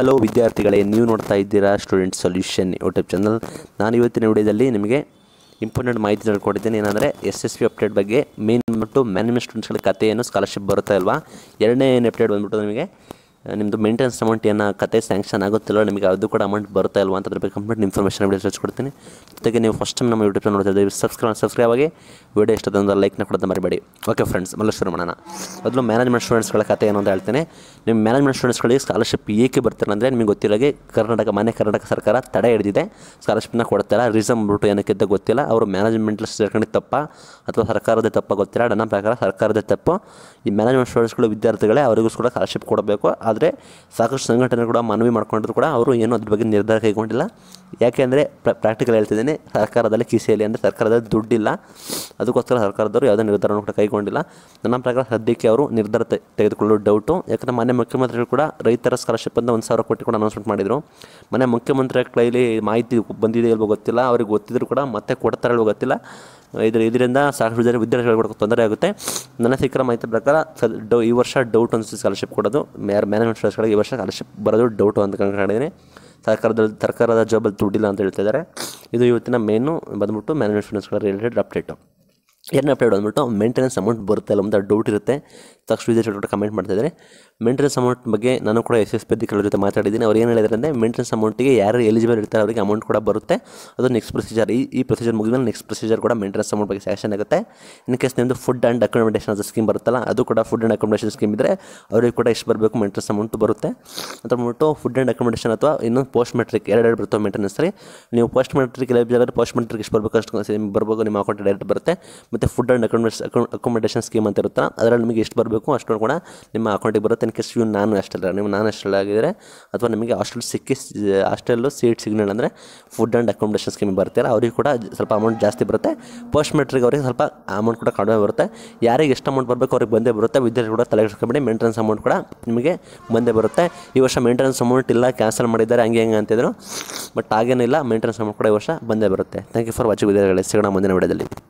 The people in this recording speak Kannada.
ಹಲೋ ವಿದ್ಯಾರ್ಥಿಗಳೇ, ನೀವು ನೋಡ್ತಾ ಇದ್ದೀರಾ ಸ್ಟೂಡೆಂಟ್ ಸೊಲ್ಯೂಷನ್ ಯೂಟ್ಯೂಬ್ ಚಾನಲ್. ನಾನು ಇವತ್ತಿನ ವಿಡಿಯೋದಲ್ಲಿ ನಿಮಗೆ ಇಂಪಾರ್ಟೆಂಟ್ ಮಾಹಿತಿ ಹೇಳ್ಕೊಡ್ತೀನಿ. ಏನಂದರೆ ಎಸ್ ಎಸ್ ಪಿ ಅಪ್ಡೇಟ್ ಬಗ್ಗೆ, ಮೇನ್ ಮತ್ತು ಮ್ಯಾನೇಜ್ಮೆಂಟ್ ಸ್ಟೂಡೆಂಟ್ಸ್ಗಳ ಕತೆ ಏನು ಸ್ಕಾಲರ್ಶಿಪ್ ಬರುತ್ತೆ ಅಲ್ವಾ. ಎರಡನೇ ಏನು ಅಪ್ಡೇಟ್ ಬಂದ್ಬಿಟ್ಟು ನಿಮಗೆ ನಿಮ್ಮದು ಮೇಂಟೆನೆನ್ಸ್ ಅಮೌಂಟ್ ಏನೋ ಕತೆ ಸ್ಯಾಂಕ್ಷನ್ ಆಗುತ್ತಿಲ್ಲ, ನಿಮಗೆ ಅದು ಕೂಡ ಅಮೌಂಟ್ ಬರುತ್ತಾ ಇಲ್ವಾ ಅಂತ ಅದ್ರ ಬಗ್ಗೆ ಕಂಪ್ಲೀಟ್ ಇನ್ಫಾರ್ಮೇಷನ್ ವಿಡಿಯೋ ಹಚ್ಕೊಡ್ತೀನಿ. ಜೊತೆಗೆ ನೀವು ಫಸ್ಟ್ ಟೈಮ್ ನಮ್ಮ ಯೂಟ್ಯೂಬ್ ಚಾನಲ್ ನೋಡ್ತಾ ಇದ್ದೀವಿ, ಸಬ್ಸ್ಕ್ರೈಬ್ ಆಗಿ ವಿಡಿಯೋ ಇಷ್ಟೊಂದು ಲೈಕ್ನ ಕೊಡೋದು ಮರಿಬೇಡಿ. ಓಕೆ ಫ್ರೆಂಡ್ಸ್, ಮೊದಲು ಶುರು ಮಾಡೋಣ. ಮೊದಲು ಮ್ಯಾನೇಜ್ಮೆಂಟ್ ಸ್ಟೂಡೆಂಟ್ಸ್ಗಳ ಕತೆ ಏನು ಅಂತ ಹೇಳ್ತೇನೆ. ನಿಮ್ಮ ಮ್ಯಾನೇಜ್ಮೆಂಟ್ ಸ್ಟೂಡೆಂಟ್ಸ್ಗಳಿಗೆ ಸ್ಕಾಲರ್ಶಿಪ್ ಏಕೆ ಬರ್ತಾರೆ ಅಂದರೆ, ನಿಮಗೆ ಗೊತ್ತಿರೋಗೆ ಮಾನ್ಯ ಕರ್ನಾಟಕ ಸರ್ಕಾರ ತಡೆ ಹಿಡಿದಿದೆ, ಸ್ಕಾಲರ್ಶಿಪ್ನ ಕೊಡ್ತಾಯಿಲ್ಲ. ರೀಸನ್ ಬಿಟ್ಟು ಏನಕ್ಕಿಂತ ಗೊತ್ತಿಲ್ಲ, ಅವರು ಮ್ಯಾನೇಜ್ಮೆಂಟ್ ಸೇರ್ಕೊಂಡಿದ್ದ ತಪ್ಪ ಅಥವಾ ಸರ್ಕಾರದ ತಪ್ಪ ಗೊತ್ತಿಲ್ಲ. ನನ್ನ ಪ್ರಕಾರ ಸರ್ಕಾರದ ತಪ್ಪು. ಈ ಮ್ಯಾನೇಜ್ಮೆಂಟ್ ಸ್ಟೂಡೆಂಟ್ಸ್ಗಳು ವಿದ್ಯಾರ್ಥಿಗಳೇ, ಅವರಿಗೂ ಕೂಡ ಸ್ಕಾಲರ್ಶಿಪ್ ಕೊಡಬೇಕು. ಆದರೆ ಸಾಕಷ್ಟು ಸಂಘಟನೆ ಕೂಡ ಮನವಿ ಮಾಡ್ಕೊಂಡಿದ್ರು ಕೂಡ ಅವರು ಏನೂ ಅದ್ರ ಬಗ್ಗೆ ನಿರ್ಧಾರ ಕೈಗೊಂಡಿಲ್ಲ. ಯಾಕೆಂದರೆ ಪ್ರಾಕ್ಟಿಕಲ್ ಹೇಳ್ತಿದ್ದೀನಿ, ಸರ್ಕಾರದಲ್ಲಿ ಕಿಸೆಯಲ್ಲಿ ಅಂದರೆ ಸರ್ಕಾರದಲ್ಲಿ ದುಡ್ಡಿಲ್ಲ, ಅದಕ್ಕೋಸ್ಕರ ಸರ್ಕಾರದವರು ಯಾವುದೇ ನಿರ್ಧಾರವನ್ನು ಕೂಡ ಕೈಗೊಂಡಿಲ್ಲ. ನನ್ನ ಪ್ರಕಾರ ಸದ್ಯಕ್ಕೆ ಅವರು ನಿರ್ಧಾರ ತೆಗೆದುಕೊಳ್ಳೋ ಡೌಟು. ಯಾಕಂದರೆ ಮಾನ್ಯ ಮುಖ್ಯಮಂತ್ರಿಗಳು ಕೂಡ ರೈತರ ಸ್ಕಾಲರ್ಶಿಪ್ ಅಂತ 1,000 ಕೋಟಿ ಕೂಡ ಅನೌನ್ಸ್ಮೆಂಟ್ ಮಾಡಿದರು. ಮಾನ್ಯ ಮುಖ್ಯಮಂತ್ರಿ ಕೈಲಿ ಮಾಹಿತಿ ಬಂದಿದೆ ಇಲ್ವೋ ಗೊತ್ತಿಲ್ಲ, ಅವ್ರಿಗೆ ಗೊತ್ತಿದ್ರು ಕೂಡ ಮತ್ತೆ ಕೊಡ್ತಾರಲ್ವೋ ಗೊತ್ತಿಲ್ಲ. ಇದರಿಂದ ಸಾಕಷ್ಟು ಜನ ವಿದ್ಯಾರ್ಥಿಗಳು ತೊಂದರೆ ಆಗುತ್ತೆ. ನನ್ನ ಸಿಕ್ಕಿರೋ ಮಾಹಿತಿ ಪ್ರಕಾರ ಈ ವರ್ಷ ಡೌಟ್ ಅನಿಸಿ ಸ್ಕಾಲರ್ಶಿಪ್ ಕೊಡೋದು, ಯಾರು ಮ್ಯಾನೇಜ್ಮೆಂಟ್ ಸ್ಟೂಡೆಂಟ್ಸ್ಗಳಿಗೆ ಈ ವರ್ಷ ಸ್ಕಾಲರ್ಶಿಪ್ ಬರೋದು ಡೌಟು ಅಂತ ಕಂಡಿದ್ದೀನಿ. ಸರ್ಕಾರದ ಜಾಬಲ್ಲಿ ದುಡ್ಡಿಲ್ಲ ಅಂತ ಹೇಳ್ತಿದ್ದಾರೆ. ಇದು ಇವತ್ತಿನ ಮೇನು ಬಂದ್ಬಿಟ್ಟು ಮ್ಯಾನೇಜ್ಮೆಂಟ್ ಸ್ಟೂಡೆಂಟ್ಸ್ಗಳ ರಿಲೇಟೆಡ್ ಅಪ್ಡೇಟು. ಎರಡನೇ ಅಪ್ಡೇಟ್ ಬಂದ್ಬಿಟ್ಟು ಮೇಂಟೆನೆನ್ಸ್ ಅಮೌಂಟ್ ಬರುತ್ತೆ ಅಲ್ಲ ಅಂತ ಡೌಟ್ ಇರುತ್ತೆ. ಸಾಕಷ್ಟು ವಿದ್ಯಾರ್ಥಿಗಳು ಕಮೆಂಟ್ ಮಾಡ್ತಿದ್ದಾರೆ. ಮೇಂಟೆನೆನ್ಸ್ ಅಮೌಂಟ್ ಬಗ್ಗೆ ನಾನು ಕೂಡ ಎಸ್ ಎಸ್ ಪಿ ಅಧಿಕಾರಿಗಳ ಜೊತೆ ಮಾತಾಡಿದ್ದೀನಿ. ಅವ್ರು ಏನು ಹೇಳಿದ್ರೆ ಅಂದರೆ, ಮೇಂಟೆನೆನ್ಸ್ ಅಮೌಂಟಿಗೆ ಯಾರು ಎಲಿಜಿಬಲ್ ಇರ್ತಾರೆ ಅವರಿಗೆ ಅಮೌಂಟ್ ಕೂಡ ಬರುತ್ತೆ. ಅದು ನೆಕ್ಸ್ಟ್ ಪ್ರೊಸೀಜರ್, ಈ ಪ್ರೊಸೀಜರ್ ಮುಗಿದ್ಮೇಲೆ ನೆಕ್ಸ್ಟ್ ಪ್ರೊಸೀಜರ್ ಕೂಡ ಮೇಂಟೆನೆನ್ಸ್ ಅಮೌಂಟ್ ಬಗ್ಗೆ ಸ್ಯಾಂಕ್ಷನ್ ಆಗುತ್ತೆ. ಇನ್ ಕೇಸ್ ನಿಮ್ಮದು ಫುಡ್ ಆ್ಯಂಡ್ ಅಕೊಮಡೇಷನ್ ಅದು ಸ್ಕೀಮ್ ಬರುತ್ತಲ್ಲ, ಅದು ಕೂಡ ಫುಡ್ ಆ್ಯಂಡ್ ಅಕೊಮಡೇಷನ್ ಸ್ಕೀಮ್ ಇದ್ದರೆ ಅವ್ರಿಗೆ ಕೂಡ ಎಷ್ಟು ಬರಬೇಕು ಮೇಂಟೆನೆನ್ಸ್ ಅಮೌಂಟ್ ಬರುತ್ತೆ ಅಂತ ಅಂದ್ಬಿಟ್ಟು. ಫುಡ್ ಆ್ಯಂಡ್ ಅಕೊಮಡೇಷನ್ ಅಥವಾ ಇನ್ನೊಂದು ಪೋಸ್ಟ್ ಮೆಟ್ರಿಕ್ ಎರಡೆರಡು ಬರುತ್ತೆ ಮೇಂಟೆನೆನ್ಸ್. ನೀವು post matric eligible, post matric ಎಷ್ಟು ಬರಬೇಕು ಅಷ್ಟು ನಿಮ್ಗೆ ಬರಬೇಕು, ನಿಮ್ಮ ಅಕೌಂಟ್ ಡೈರೆಕ್ಟ್ ಬರುತ್ತೆ. ಮತ್ತು ಫುಡ್ ಆ್ಯಂಡ್ ಅಕೊಮಡೇಷನ್ ಸ್ಕೀಮ್ ಅಂತ ಇರುತ್ತಾ, ಅದರಲ್ಲಿ ನಿಮಗೆ ಎಷ್ಟು ಬರಬೇಕು ಅಷ್ಟು ಕೂಡ ನಿಮ್ಮ ಅಕೌಂಟಿಗೆ ಬರುತ್ತೆ. ಇನ್ ಕೇಸ್ ನಾನು ಹಾಸ್ಟೆಲ್ ಆಗಿದ್ದರೆ ಅಥವಾ ನಿಮಗೆ ಹಾಸ್ಟೆಲ್ ಸಿಕ್ಕಿ ಹಾಸ್ಟೆಲ್ಲು ಸೀಟ್ ಸಿಗ್ನಲ್ ಅಂದರೆ ಫುಡ್ ಆ್ಯಂಡ್ ಅಕೊಮಡೇಷನ್ ಸ್ಕೀಮ್ ಬರ್ತಾರೆ, ಅವ್ರಿಗೆ ಕೂಡ ಸ್ವಲ್ಪ ಅಮೌಂಟ್ ಜಾಸ್ತಿ ಬರುತ್ತೆ. ಪೋಸ್ಟ್ ಮೆಟ್ರಿಕ್ ಅವರಿಗೆ ಸ್ವಲ್ಪ ಅಮೌಂಟ್ ಕೂಡ ಕಡಿಮೆ ಬರುತ್ತೆ. ಯಾರಿಗೆ ಎಷ್ಟು ಅಮೌಂಟ್ ಬರಬೇಕು ಅವ್ರಿಗೆ ಬಂದೇ ಬರುತ್ತೆ. ವಿದ್ಯಾರ್ಥಿ ಕೂಡ ತಲೆ ಕಟ್ಕೊಂಡ್ಬಿಡಿ, ಮೇಂಟೆನೆನ್ಸ್ ಅಮೌಂಟ್ ಕೂಡ ನಿಮಗೆ ಬಂದೇ ಬರುತ್ತೆ. ಈ ವರ್ಷ ಮೇಂಟೆನೆನ್ಸ್ ಅಮೌಂಟ್ ಇಲ್ಲ, ಕ್ಯಾನ್ಸಲ್ ಮಾಡಿದ್ದಾರೆ ಹಂಗೆ ಹೆಂಗೆ ಅಂತಿದ್ರು, ಬಟ್ ಹಾಗೇನಿಲ್ಲ, ಮೇಂಟೆನೆನ್ಸ್ ಅಮೌಂಟ್ ಕೂಡ ಈ ವರ್ಷ ಬಂದೇ ಬರುತ್ತೆ. Thank you for watching. ವಿದ್ಯಾರ್ಥಿಗಳೇ, ಸಿಗೋಣ ಮುಂದಿನ ವಿಡಿಯೋದಲ್ಲಿ.